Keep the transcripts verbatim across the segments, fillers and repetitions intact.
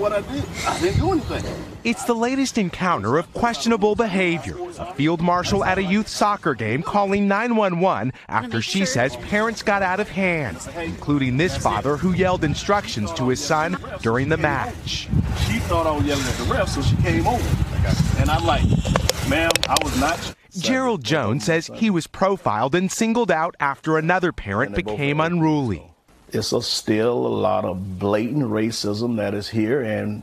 what I did. I didn't do anything. It's the latest encounter of questionable behavior. A field marshal at a youth soccer game calling nine one one after she says parents got out of hand, including this father who yelled instructions to his son during the match. She thought I was yelling at the ref, so she came over. And I'm like, ma'am, I was not. Gerald Jones says he was profiled and singled out after another parent became unruly. It's a still a lot of blatant racism that is here, and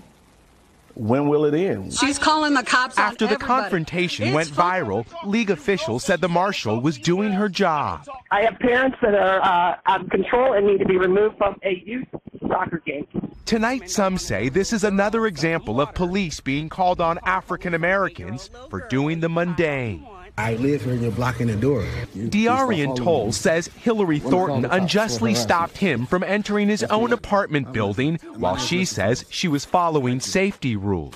when will it end? She's calling the cops. After the confrontation went viral, league officials said the marshal was doing her job. I have parents that are uh, out of control and need to be removed from a youth soccer game. Tonight, some say this is another example of police being called on African Americans for doing the mundane. I live here and you're blocking the door. D'Ariane Toll says Hillary Thornton unjustly stopped him from entering his own apartment building while she says she was following safety rules.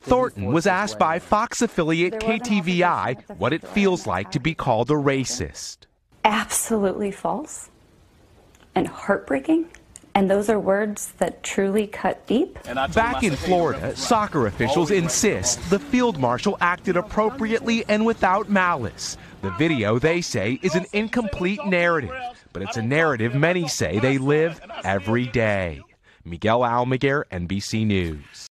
Thornton was asked by Fox affiliate K T V I what it feels like to be called a racist. Absolutely false and heartbreaking. And those are words that truly cut deep. Back in Florida, soccer officials insist the field marshal acted appropriately and without malice. The video, they say, is an incomplete narrative, but it's a narrative many say they live every day. Miguel Almaguer, N B C News.